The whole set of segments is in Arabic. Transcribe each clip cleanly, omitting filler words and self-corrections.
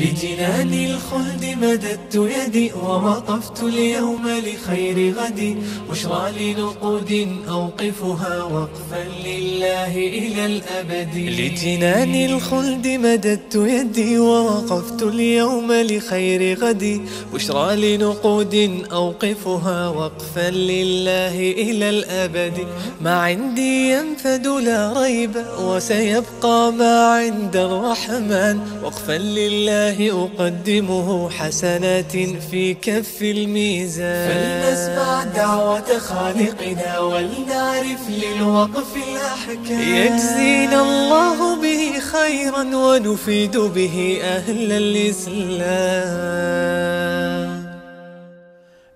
لجنان الخلد مددت يدي ووقفت اليوم لخير غدي بشرى لنقود أوقفها وقفا لله إلى الأبد لجنان الخلد مددت يدي ووقفت اليوم لخير غدي بشرى لنقود أوقفها وقفا لله إلى الأبد ما عندي ينفد لا ريب وسيبقى ما عند الرحمن وقفا لله أقدمه حسنات في كف الميزان فلنسمع دعوة خالقنا ولنعرف للوقف الأحكام يجزينا الله به خيرا ونفيد به أهل الإسلام.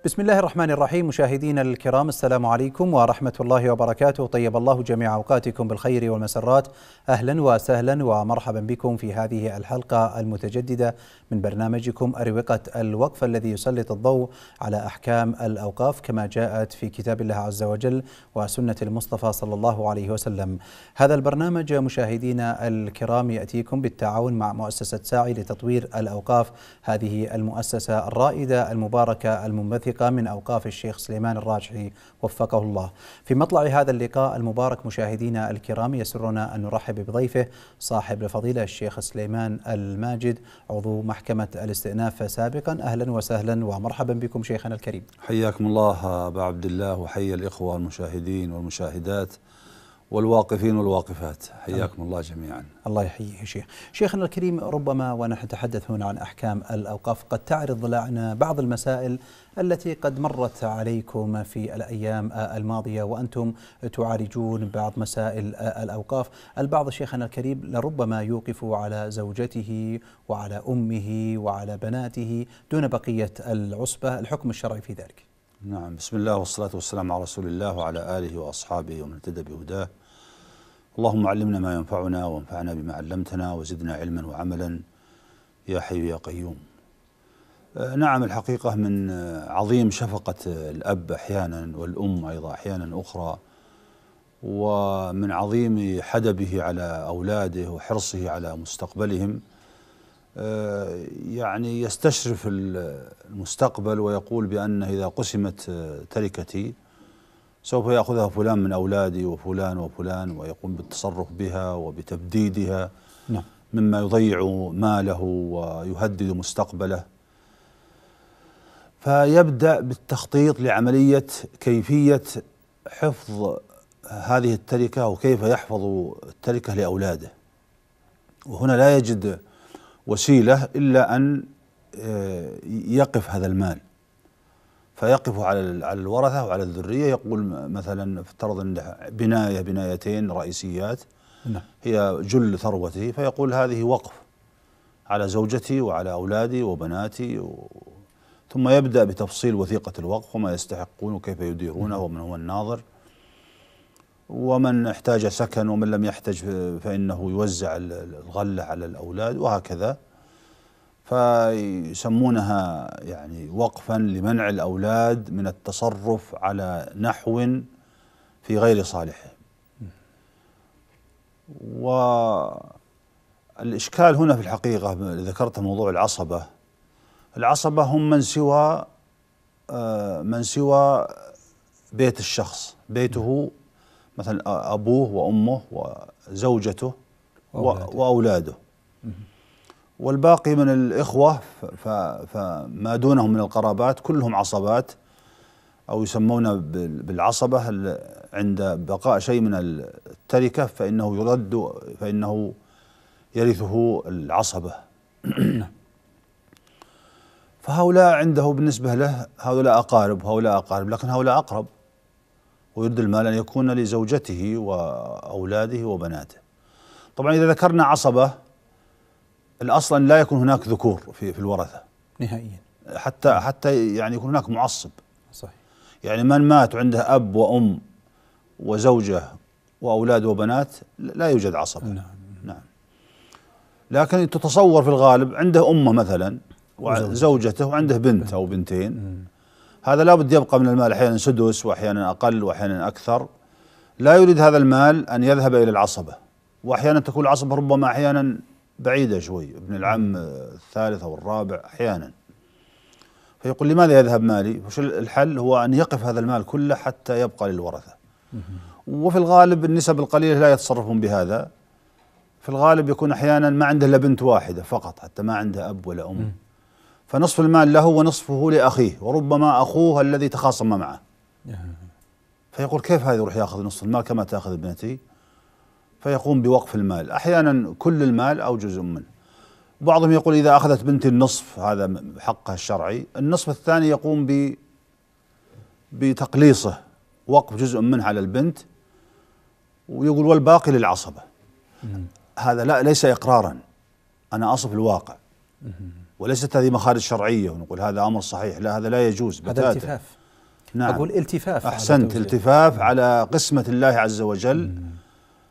بسم الله الرحمن الرحيم. مشاهدينا الكرام السلام عليكم ورحمة الله وبركاته، طيب الله جميع أوقاتكم بالخير والمسرات. أهلا وسهلا ومرحبا بكم في هذه الحلقة المتجددة من برنامجكم أروقة الوقف الذي يسلط الضوء على أحكام الأوقاف كما جاءت في كتاب الله عز وجل وسنة المصطفى صلى الله عليه وسلم. هذا البرنامج مشاهدينا الكرام يأتيكم بالتعاون مع مؤسسة ساعي لتطوير الأوقاف، هذه المؤسسة الرائدة المباركة المنبثقة من أوقاف الشيخ سليمان الراجحي وفقه الله. في مطلع هذا اللقاء المبارك مشاهدينا الكرام يسرنا أن نرحب بضيفه صاحب الفضيلة الشيخ سليمان الماجد عضو محكمة الاستئناف سابقا. أهلا وسهلا ومرحبا بكم شيخنا الكريم. حياكم الله أبا عبد الله وحيا الإخوة المشاهدين والمشاهدات والواقفين والواقفات، حياكم الله جميعا. الله يحييه يا شيخ. شيخنا الكريم، ربما ونحن نتحدث هنا عن أحكام الأوقاف قد تعرض لنا بعض المسائل التي قد مرت عليكم في الأيام الماضية وأنتم تعالجون بعض مسائل الأوقاف. البعض شيخنا الكريم لربما يوقف على زوجته وعلى أمه وعلى بناته دون بقية العصبة، الحكم الشرعي في ذلك؟ نعم، بسم الله والصلاة والسلام على رسول الله وعلى آله وأصحابه ومن اهتدى بهداه. اللهم علمنا ما ينفعنا وانفعنا بما علمتنا وزدنا علما وعملا يا حي يا قيوم. نعم، الحقيقة من عظيم شفقة الأب أحيانا والأم أيضا أحيانا أخرى، ومن عظيم حدبه على أولاده وحرصه على مستقبلهم، يعني يستشرف المستقبل ويقول بأن إذا قسمت تركتي سوف يأخذها فلان من أولادي وفلان وفلان، ويقوم بالتصرف بها وبتبديدها مما يضيع ماله ويهدد مستقبله، فيبدأ بالتخطيط لعملية كيفية حفظ هذه التركة وكيف يحفظ التركة لأولاده. وهنا لا يجد وسيلة إلا أن يقف هذا المال، فيقف على الورثة وعلى الذرية، يقول مثلا افترض أن بناية بنايتين رئيسيات هي جل ثروته، فيقول هذه وقف على زوجتي وعلى أولادي وبناتي ثم يبدأ بتفصيل وثيقة الوقف وما يستحقون وكيف يديرونه ومن هو الناظر ومن احتاج سكن ومن لم يحتج فإنه يوزع الغلة على الأولاد وهكذا، فيسمونها يعني وقفا لمنع الأولاد من التصرف على نحو في غير صالحه. والإشكال هنا في الحقيقة ذكرت موضوع العصبة. العصبة هم من سوى بيت الشخص، بيته مثلا أبوه وأمه وزوجته وأولاده والباقي من الإخوة فما دونهم من القرابات كلهم عصبات، أو يسمون بالعصبة عند بقاء شيء من التركة فإنه يرثه العصبة. فهؤلاء عنده بالنسبة له هؤلاء أقارب، لكن هؤلاء أقرب، ويرد المال أن يكون لزوجته وأولاده وبناته. طبعا إذا ذكرنا عصبة، الأصل أن لا يكون هناك ذكور في الورثة نهائيا، حتى يعني يكون هناك معصب. صحيح. يعني من مات عنده أب وأم وزوجة وأولاد وبنات لا يوجد عصبة. نعم. لكن تتصور في الغالب عنده أمه مثلا وزوجته وعنده بنت أو بنتين، هذا لابد يبقى من المال أحيانا سدس وأحيانا أقل وأحيانا أكثر. لا يريد هذا المال أن يذهب إلى العصبة، وأحيانا تكون العصبة ربما أحيانا بعيدة شوي، ابن العم الثالث أو الرابع أحيانا. فيقول لماذا يذهب مالي؟ وش الحل؟ هو أن يقف هذا المال كله حتى يبقى للورثة. وفي الغالب النسب القليلة لا يتصرفون بهذا، في الغالب يكون أحيانا ما عنده إلا بنت واحدة فقط، حتى ما عنده أب ولا أم. فنصف المال له ونصفه لأخيه، وربما أخوه الذي تخاصم معه. فيقول كيف هذا يروح يأخذ نصف المال كما تأخذ ابنتي؟ فيقوم بوقف المال، أحيانا كل المال أو جزء منه. بعضهم يقول إذا أخذت بنتي النصف هذا حقها الشرعي، النصف الثاني يقوم بتقليصه، وقف جزء منه على البنت، ويقول والباقي للعصبة. هذا لا ليس إقرارا، أنا أصف الواقع، وليست هذه مخارج شرعية ونقول هذا أمر صحيح، لا هذا لا يجوز بتاتا. هذا التفاف. نعم. أقول التفاف. أحسنت، التفاف على قسمة الله عز وجل.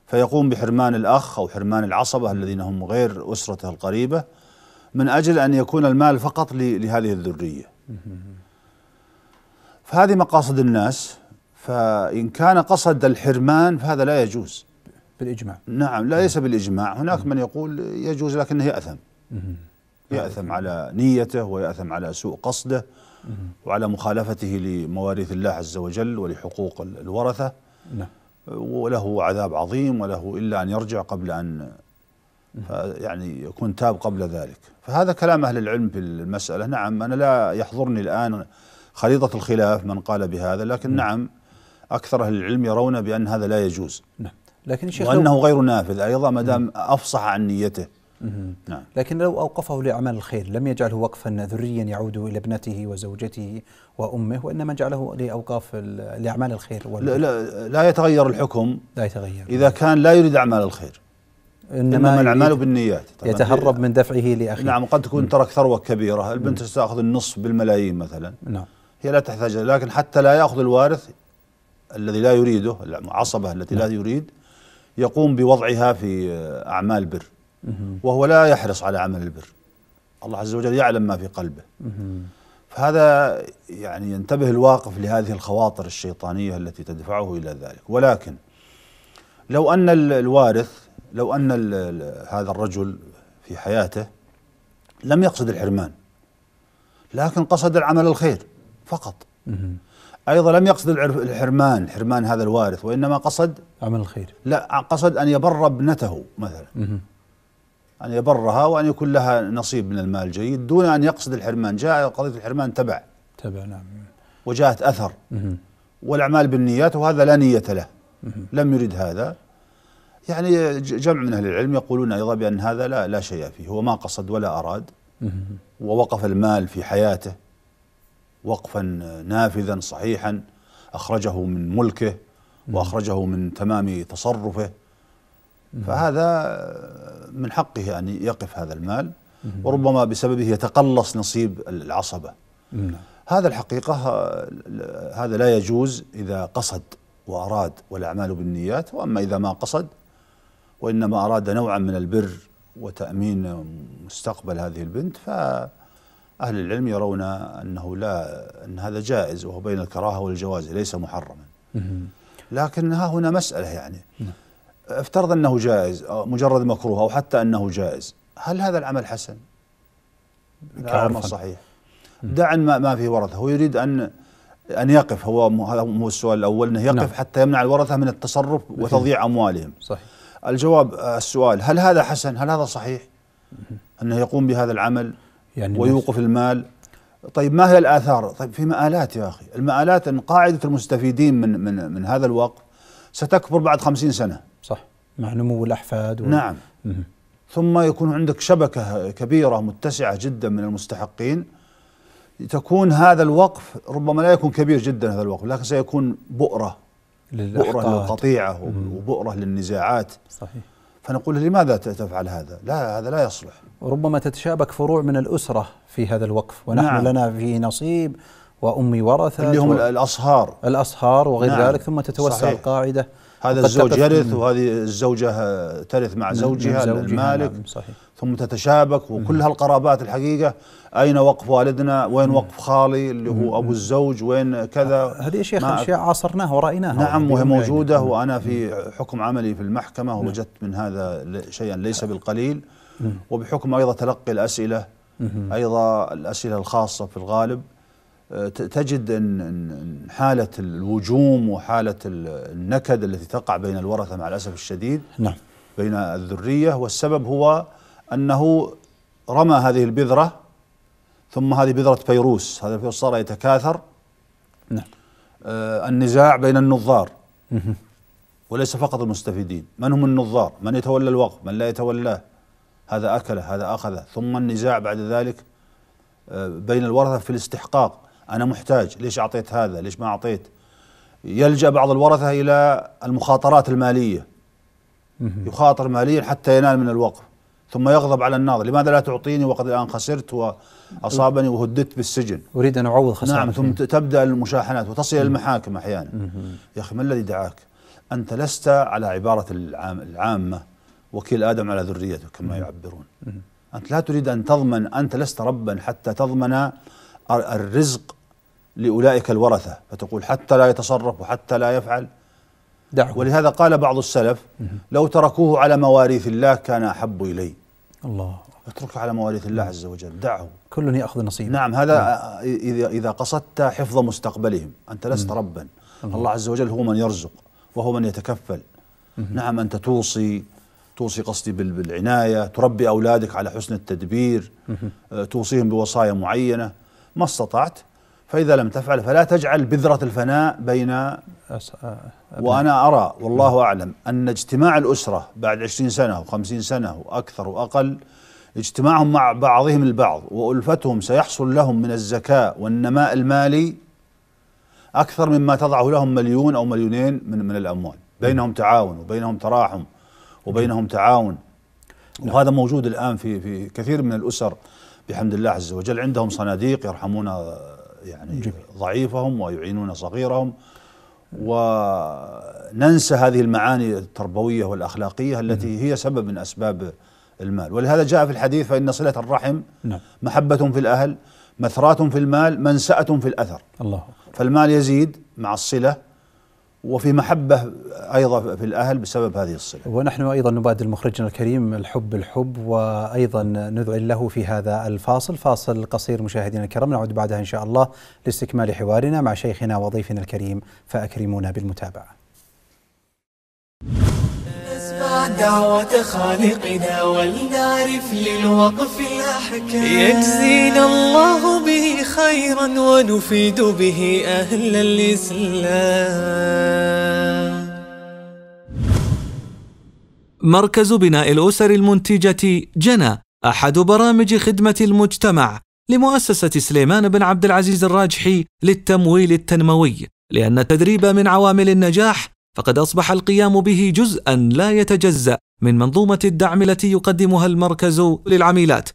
فيقوم بحرمان الأخ أو حرمان العصبة الذين هم غير أسرته القريبة، من أجل أن يكون المال فقط لهذه الذرية. فهذه مقاصد الناس، فإن كان قصد الحرمان فهذا لا يجوز بالإجماع. نعم، ليس بالإجماع، هناك من يقول يجوز لكنه يأثم، يأثم على نيته، ويأثم على سوء قصده، وعلى مخالفته لمواريث الله عز وجل ولحقوق الورثة. نعم. وله عذاب عظيم، وله إلا أن يرجع قبل أن يعني يكون تاب قبل ذلك. فهذا كلام أهل العلم في المسألة. نعم، أنا لا يحضرني الآن خريطة الخلاف من قال بهذا، لكن نعم أكثر أهل العلم يرون بأن هذا لا يجوز. نعم. لكن الشيخ وأنه غير نافذ أيضا ما دام أفصح عن نيته. نعم. لكن لو أوقفه لأعمال الخير لم يجعله وقفا ذريا يعود إلى ابنته وزوجته وأمه، وإنما جعله لأوقاف لأعمال الخير. لا, لا, لا يتغير الحكم، لا يتغير إذا كان لا يريد أعمال الخير، إنما الأعمال بالنيات. يتهرب من دفعه لأخيه. نعم، قد تكون ترك ثروة كبيرة، البنت ستأخذ النصف بالملايين مثلا. نعم. هي لا تحتاج، لكن حتى لا يأخذ الوارث الذي لا يريده، العصبة التي لا يريد، يقوم بوضعها في أعمال بر، وهو لا يحرص على عمل البر، الله عز وجل يعلم ما في قلبه. فهذا يعني ينتبه الواقف لهذه الخواطر الشيطانية التي تدفعه إلى ذلك. ولكن لو أن الوارث، لو أن هذا الرجل في حياته لم يقصد الحرمان، لكن قصد العمل الخير فقط، أيضا لم يقصد الحرمان، حرمان هذا الوارث، وإنما قصد عمل الخير، لا قصد أن يبر ابنته مثلا، أن يبرها وأن يكون لها نصيب من المال جيد، دون أن يقصد الحرمان. جاء قضية الحرمان تبع. نعم. وجاءت أثر. والأعمال بالنيات، وهذا لا نية له، لم يرد هذا. يعني جمع من أهل العلم يقولون أيضا بأن هذا لا شيء فيه، هو ما قصد ولا أراد، ووقف المال في حياته وقفا نافذا صحيحا، أخرجه من ملكه وأخرجه من تمام تصرفه. فهذا من حقه أن يقف هذا المال، وربما بسببه يتقلص نصيب العصبة. هذا الحقيقة هذا لا يجوز إذا قصد وأراد، والأعمال بالنيات. وأما إذا ما قصد وإنما أراد نوعا من البر وتأمين مستقبل هذه البنت، فأهل العلم يرون أنه لا، أن هذا جائز، وهو بين الكراهة والجواز، ليس محرما. لكن ها هنا مسألة، يعني افترض أنه جائز، مجرد مكروه، أو حتى أنه جائز، هل هذا العمل حسن؟ لا، عمل صحيح. دع ما فيه ورثة، هو يريد أن يقف، هذا هو السؤال الأول، أنه يقف. نعم. حتى يمنع الورثة من التصرف وتضييع أموالهم. صحيح. الجواب، السؤال، هل هذا حسن؟ هل هذا صحيح؟ أنه يقوم بهذا العمل يعني ويوقف المال. طيب ما هي الآثار؟ طيب في مآلات يا أخي، المآلات أن قاعدة المستفيدين من هذا الوقف ستكبر بعد 50 سنة. صح، مع نمو الأحفاد. نعم. ثم يكون عندك شبكة كبيرة متسعة جدا من المستحقين، تكون هذا الوقف ربما لا يكون كبير جدا هذا الوقف، لكن سيكون بؤرة للقطيعة، وبؤرة للنزاعات. صحيح. فنقول لماذا تفعل هذا؟ لا، هذا لا يصلح. ربما تتشابك فروع من الأسرة في هذا الوقف، ونحن نعم. لنا فيه نصيب، وأمي ورثة، اللي هم الأصهار وغير نعم. ذلك، ثم تتوسع. صحيح. القاعدة، هذا الزوج يرث، وهذه الزوجة ترث مع زوجها المالك. نعم. صحيح. ثم تتشابك، وكل هالقرابات الحقيقة، أين وقف والدنا، وين وقف خالي اللي هو أبو الزوج، وين كذا. هذه أشياء عاصرناها ورأيناها. نعم، وهي موجودة. وأنا في حكم عملي في المحكمة وجدت من هذا شيئا ليس بالقليل. وبحكم أيضا تلقي الأسئلة أيضا الأسئلة الخاصة في الغالب تجد أن حالة الهجوم وحالة النكد التي تقع بين الورثة مع الأسف الشديد نعم بين الذرية، والسبب هو أنه رمى هذه البذرة ثم هذه بذرة فيروس، هذا الفيروس صار يتكاثر. نعم. النزاع بين النظار وليس فقط المستفيدين، من هم النظار؟ من يتولى الوقف؟ من لا يتولاه؟ هذا أكله هذا أخذه، ثم النزاع بعد ذلك بين الورثة في الاستحقاق، أنا محتاج، ليش أعطيت هذا؟ ليش ما أعطيت؟ يلجأ بعض الورثة إلى المخاطرات المالية، يخاطر ماليا حتى ينال من الوقف، ثم يغضب على الناظر، لماذا لا تعطيني وقد الآن خسرت وأصابني وهددت بالسجن، أريد أن أعوض خسارتي. نعم، ثم تبدأ المشاحنات وتصل إلى المحاكم أحيانا. يا أخي ما الذي دعاك؟ أنت لست على عبارة العامة وكيل آدم على ذريته كما يعبرون. أنت لا تريد أن تضمن، أنت لست ربا حتى تضمن الرزق لأولئك الورثة، فتقول حتى لا يتصرف وحتى لا يفعل. دعوه. ولهذا قال بعض السلف لو تركوه على مواريث الله كان أحب إلي. الله، اتركه على مواريث الله عز وجل، دعه. كل يأخذ نصيبه. نعم، هذا إذا قصدت حفظ مستقبلهم، أنت لست ربا، الله عز وجل هو من يرزق وهو من يتكفل. نعم، أنت توصي قصدي بالعناية، تربي أولادك على حسن التدبير، توصيهم بوصايا معينة ما استطعت، فإذا لم تفعل فلا تجعل بذرة الفناء بين وأنا أرى والله أعلم أن اجتماع الأسرة بعد 20 سنة و50 سنة وأكثر وأقل، اجتماعهم مع بعضهم البعض وألفتهم سيحصل لهم من الزكاة والنماء المالي أكثر مما تضعه لهم مليون أو مليونين من الأموال، بينهم تعاون وبينهم تراحم وبينهم تعاون. وهذا موجود الآن في كثير من الأسر بحمد الله عز وجل، عندهم صناديق يرحمون يعني ضعيفهم ويعينون صغيرهم، وننسى هذه المعاني التربوية والأخلاقية التي هي سبب من أسباب المال. ولهذا جاء في الحديث فإن صلة الرحم محبة في الأهل، مثرات في المال، منسأة في الأثر. الله. فالمال يزيد مع الصلة، وفي محبة أيضا في الأهل بسبب هذه الصلة. ونحن أيضا نبادل مخرجنا الكريم الحب، وأيضا نذعن له في هذا الفاصل، فاصل قصير مشاهدينا الكرام، نعود بعدها إن شاء الله لاستكمال حوارنا مع شيخنا وضيفنا الكريم، فأكرمونا بالمتابعة. اسمع دعوة خالقنا ولنعرف للوقف الأحكام، يجزينا الله به خيرا ونفيد به أهل الإسلام. مركز بناء الأسر المنتجة جنى أحد برامج خدمة المجتمع لمؤسسة سليمان بن عبد العزيز الراجحي للتمويل التنموي، لأن التدريب من عوامل النجاح، فقد أصبح القيام به جزءاً لا يتجزأ من منظومة الدعم التي يقدمها المركز للعميلات.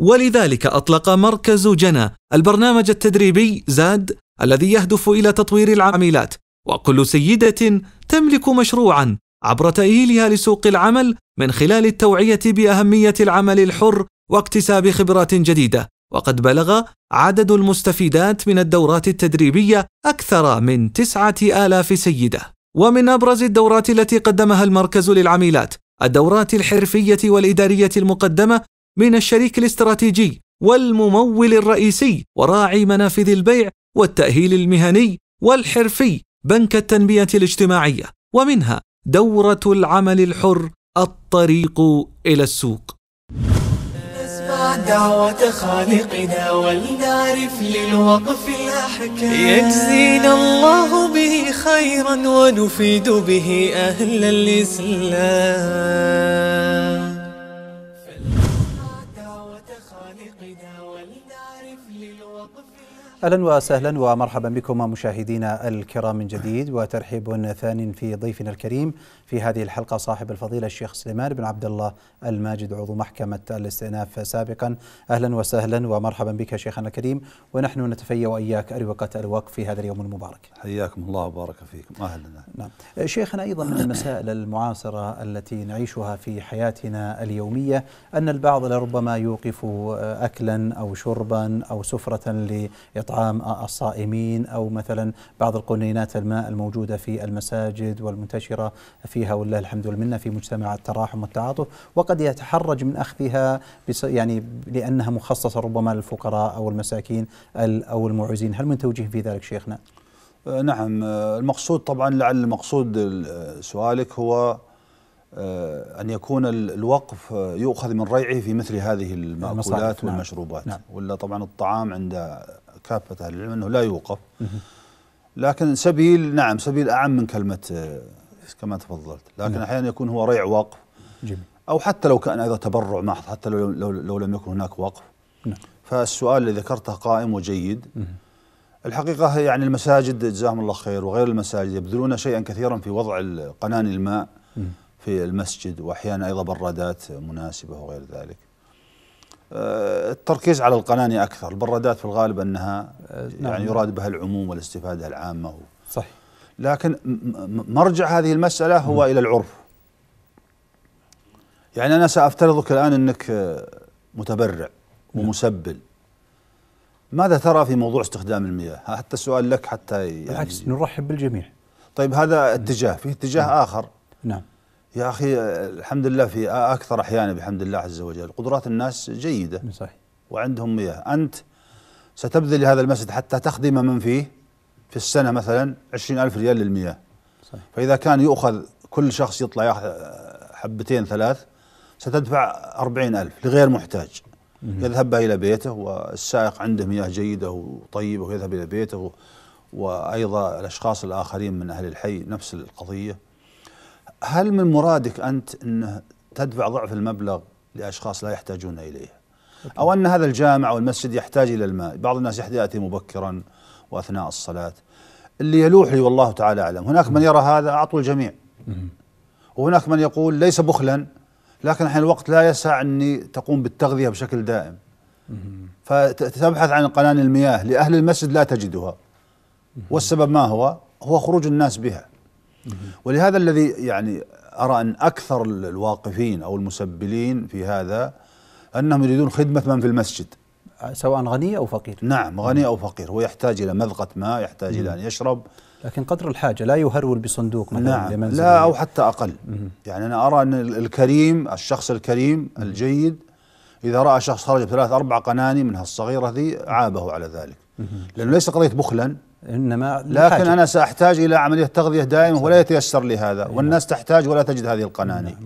ولذلك أطلق مركز جنى البرنامج التدريبي زاد الذي يهدف إلى تطوير العميلات، وكل سيدة تملك مشروعاً عبر تأهيلها لسوق العمل من خلال التوعية بأهمية العمل الحر واكتساب خبرات جديدة. وقد بلغ عدد المستفيدات من الدورات التدريبية أكثر من 9000 سيدة. ومن أبرز الدورات التي قدمها المركز للعميلات الدورات الحرفية والإدارية المقدمة من الشريك الاستراتيجي والممول الرئيسي وراعي منافذ البيع والتأهيل المهني والحرفي بنك التنمية الاجتماعية، ومنها دورة العمل الحر الطريق إلى السوق. دعوة خالقنا ولنعرف للوقف الأحكام، يجزينا الله به خيرا ونفيد به أهل الإسلام. أهلا وسهلا ومرحبا بكم مشاهدينا الكرام من جديد، وترحيب ثان في ضيفنا الكريم في هذه الحلقة صاحب الفضيلة الشيخ سليمان بن عبد الله الماجد عضو محكمة الاستئناف سابقا. أهلا وسهلا ومرحبا بك شيخنا الكريم، ونحن نتفيأ وإياك أروقة الوقف في هذا اليوم المبارك. حياكم الله وبارك فيكم. أهلا. نعم شيخنا، أيضا من المسائل المعاصرة التي نعيشها في حياتنا اليومية أن البعض لربما يوقف أكلا أو شربا أو سفرة إطعام الصائمين، أو مثلا بعض القنينات الماء الموجودة في المساجد والمنتشرة فيها والله الحمد والمنة في مجتمع التراحم والتعاطف، وقد يتحرج من أخذها يعني لأنها مخصصة ربما للفقراء أو المساكين أو المعوزين. هل من توجيه في ذلك شيخنا؟ نعم، المقصود طبعا لعل المقصود سؤالك هو أن يكون الوقف يؤخذ من ريعه في مثل هذه المأكولات والمشروبات. نعم. ولا طبعا الطعام عند كافة أهل العلم أنه لا يوقف، لكن سبيل نعم سبيل أعم من كلمة كما تفضلت، لكن أحيانا يكون هو ريع وقف، أو حتى لو كان هذا تبرع محض، حتى لو لم يكن هناك وقف. نعم. فالسؤال الذي ذكرته قائم وجيد. الحقيقة يعني المساجد جزاهم الله خير وغير المساجد يبذلون شيئا كثيرا في وضع قناني الماء في المسجد، وأحيانا أيضا برادات مناسبة وغير ذلك. التركيز على القناني أكثر، البرادات في الغالب أنها يعني يراد بها العموم والاستفادة العامة. صحيح. لكن مرجع هذه المسألة هو إلى العرف. يعني أنا سأفترضك الآن أنك متبرع ومسبل، ماذا ترى في موضوع استخدام المياه؟ حتى السؤال لك حتى يعني بالعكس نرحب بالجميع. طيب هذا اتجاه، في اتجاه آخر. نعم يا أخي، الحمد لله في أكثر أحيانا بحمد الله عز وجل قدرات الناس جيدة. صحيح. وعندهم مياه، أنت ستبذل هذا المسجد حتى تخدم من فيه في السنة مثلا 20,000 ريال للمياه. صحيح. فإذا كان يؤخذ كل شخص يطلع ياخذ حبتين ثلاث، ستدفع 40,000 لغير محتاج يذهب بها إلى بيته، والسائق عنده مياه جيدة وطيبة ويذهب إلى بيته، وأيضا الأشخاص الآخرين من أهل الحي نفس القضية. هل من مرادك أنت أن تدفع ضعف المبلغ لأشخاص لا يحتاجون إليه؟ أو أن هذا الجامع أو المسجد يحتاج إلى الماء، بعض الناس يأتي مبكرا وأثناء الصلاة، اللي يلوح لي والله تعالى أعلم. هناك من يرى هذا أعطوا الجميع، وهناك من يقول ليس بخلا، لكن أحيانا الوقت لا يسع أني تقوم بالتغذية بشكل دائم، فتبحث عن قناني المياه لأهل المسجد لا تجدها، والسبب ما هو؟ هو خروج الناس بها. ولهذا الذي يعني أرى أن أكثر الواقفين أو المسبلين في هذا أنهم يريدون خدمة من في المسجد، سواء غني أو فقير. نعم، غني أو فقير، هو يحتاج إلى مذقة ماء، يحتاج إلى أن يشرب، لكن قدر الحاجة لا يهرول بصندوق مثلا. نعم لمنزل لا أو حتى أقل. يعني أنا أرى أن الكريم، الشخص الكريم الجيد، إذا رأى شخص خرج بثلاث أربع قناني من هالصغيرة ذي عابه على ذلك، لأنه ليس قضية بخلا، إنما لكن أنا سأحتاج إلى عملية تغذية دائمة ولا يتيسر لي هذا، والناس تحتاج ولا تجد هذه القناني.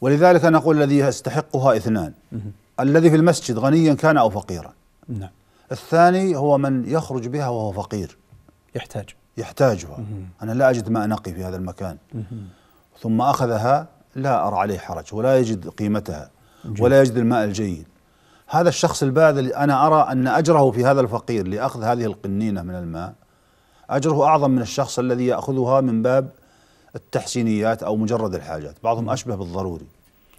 ولذلك أنا أقول الذي يستحقها اثنان، الذي في المسجد غنيا كان أو فقيرا. نعم. الثاني هو من يخرج بها وهو فقير، يحتاجها. أنا لا أجد ماء نقي في هذا المكان، ثم أخذها لا أرى عليه حرج، ولا يجد قيمتها ولا يجد الماء الجيد. هذا الشخص الباذل أنا أرى أن أجره في هذا الفقير لأخذ هذه القنينة من الماء أجره أعظم من الشخص الذي يأخذها من باب التحسينيات أو مجرد الحاجات، بعضهم أشبه بالضروري.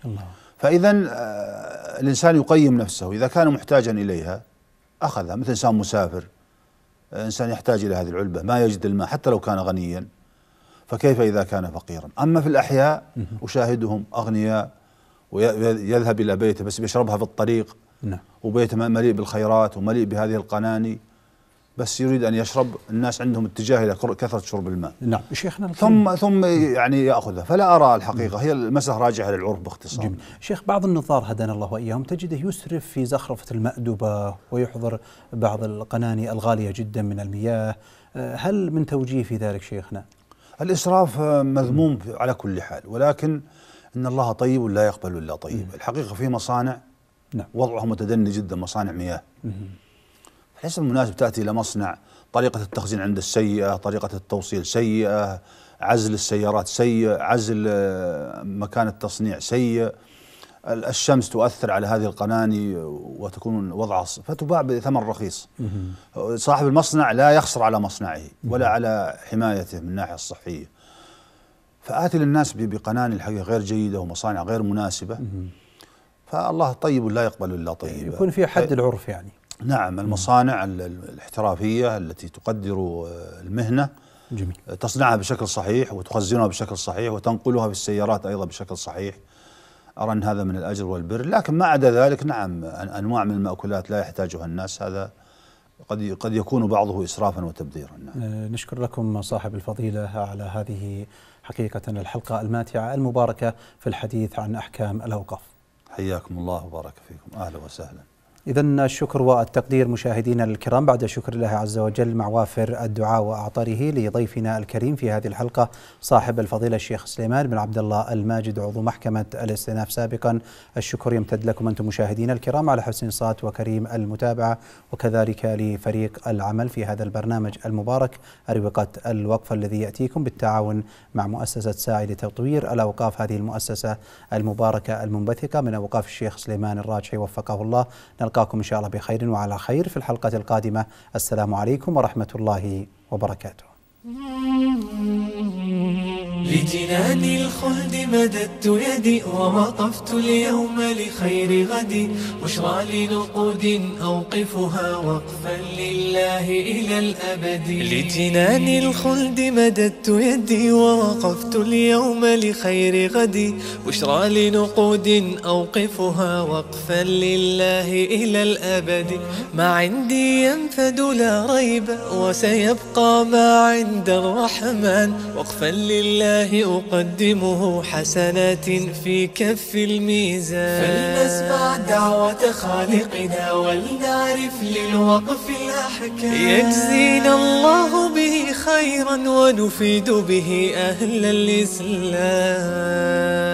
الله. فإذا الإنسان يقيم نفسه، إذا كان محتاجا إليها أخذها، مثل إنسان مسافر، إنسان يحتاج إلى هذه العلبة ما يجد الماء حتى لو كان غنيا، فكيف إذا كان فقيرا؟ أما في الأحياء أشاهدهم أغنياء ويذهب إلى بيته بس يشربها في الطريق. نعم. وبيته مليء بالخيرات ومليء بهذه القناني، بس يريد أن يشرب، الناس عندهم اتجاه إلى كثرة شرب الماء. نعم شيخنا. ثم يعني يأخذها، فلا أرى الحقيقة، هي المسألة راجعة للعرف باختصار. جميل. شيخ، بعض النظار هدانا الله وإياهم تجده يسرف في زخرفة المأدبة ويحضر بعض القناني الغالية جدا من المياه، هل من توجيه في ذلك شيخنا؟ الإسراف مذموم على كل حال، ولكن إن الله طيب لا يقبل إلا طيب. الحقيقة في مصانع وضعها متدني جدا، مصانع مياه، ليس المناسب تأتي إلى مصنع طريقة التخزين عنده سيئة، طريقة التوصيل سيئة، عزل السيارات سيء، عزل مكان التصنيع سيء، الشمس تؤثر على هذه القناني وتكون وضعها فتباع بثمن رخيص. صاحب المصنع لا يخسر على مصنعه ولا على حمايته من الناحية الصحية، فآتي للناس بقناني الحقيقة غير جيدة ومصانع غير مناسبة، فالله طيب لا يقبل إلا طيب، يكون في حد العرف يعني. نعم. المصانع الاحترافية التي تقدر المهنة. جميل. تصنعها بشكل صحيح وتخزنها بشكل صحيح وتنقلها بالسيارات أيضا بشكل صحيح، أرى أن هذا من الأجر والبر. لكن ما عدا ذلك نعم، أنواع من المأكولات لا يحتاجها الناس، هذا قد يكون بعضه إسرافا وتبذيرا. نشكر لكم صاحب الفضيلة على هذه حقيقة الحلقة الماتعة المباركة في الحديث عن أحكام الأوقاف. حياكم الله وبارك فيكم، أهلا وسهلا. إذا الشكر والتقدير مشاهدينا الكرام بعد شكر الله عز وجل مع وافر الدعاء وأعطاره لضيفنا الكريم في هذه الحلقة صاحب الفضيلة الشيخ سليمان بن عبد الله الماجد عضو محكمة الاستئناف سابقا. الشكر يمتد لكم أنتم مشاهدينا الكرام على حسن الصوت وكريم المتابعة، وكذلك لفريق العمل في هذا البرنامج المبارك أروقة الوقف الذي يأتيكم بالتعاون مع مؤسسة ساعي لتطوير الأوقاف، هذه المؤسسة المباركة المنبثقة من أوقاف الشيخ سليمان الراجحي وفقه الله. نلقاكم إن شاء الله بخير وعلى خير في الحلقة القادمة. السلام عليكم ورحمة الله وبركاته. لجنان الخلد مددت يدي ووقفت اليوم لخير غدي، بشرى لنقود أوقفها وقفا لله إلى الأبد. لجنان الخلد مددت يدي ووقفت اليوم لخير غدي، بشرى لنقود أوقفها وقفا لله إلى الأبد. ما عندي ينفد لا ريب وسيبقى ما عند الرحمن، وقفا لله أقدمه حسنات في كف الميزان. فلنسمع دعوة خالقنا ولنعرف للوقف الأحكام، يجزينا الله به خيرا ونفيد به أهل الإسلام.